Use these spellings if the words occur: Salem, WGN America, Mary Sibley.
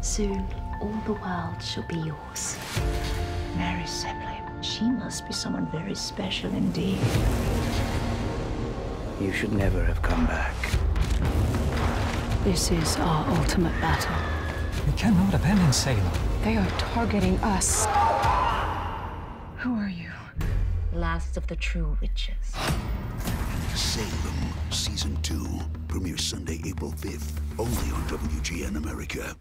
Soon, all the world shall be yours. Mary Sibley, she must be someone very special indeed. You should never have come back. This is our ultimate battle. We cannot abandon Salem. They are targeting us. Who are you? Last of the true witches. Salem, Season 2, premieres Sunday, April 5th, only on WGN America.